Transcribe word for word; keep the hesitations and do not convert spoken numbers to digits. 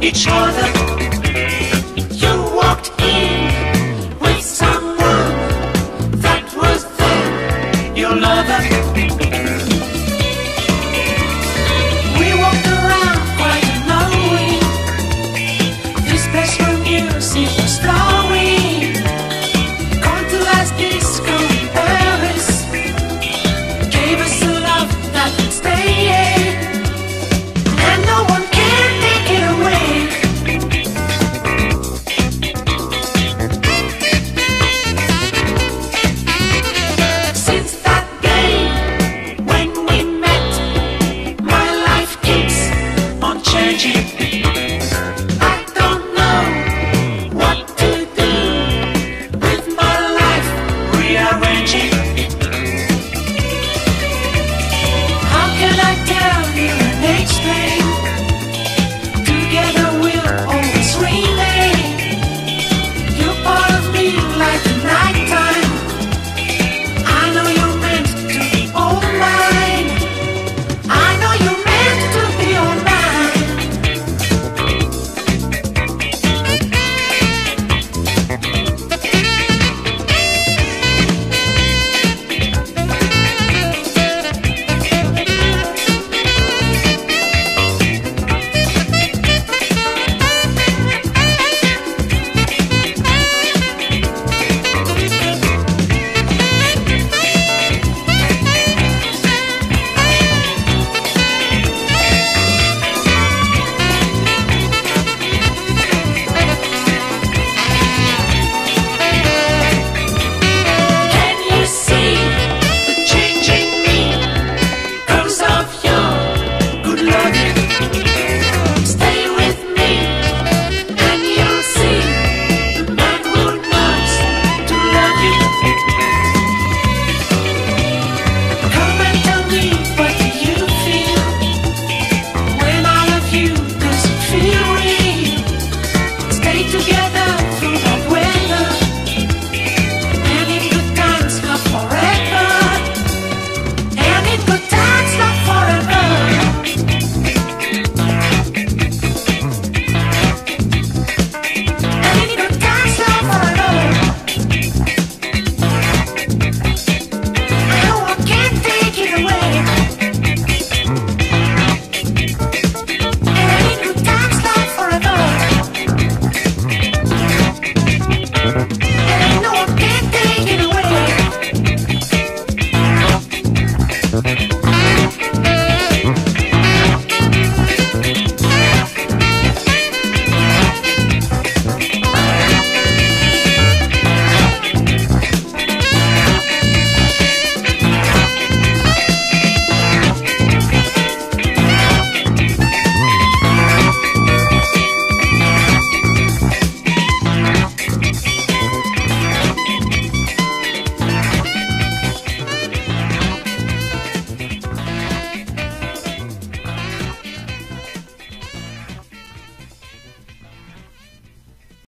Each other, you walked in with someone that was then your lover. We walked around quite knowing this place from you seemed flowing.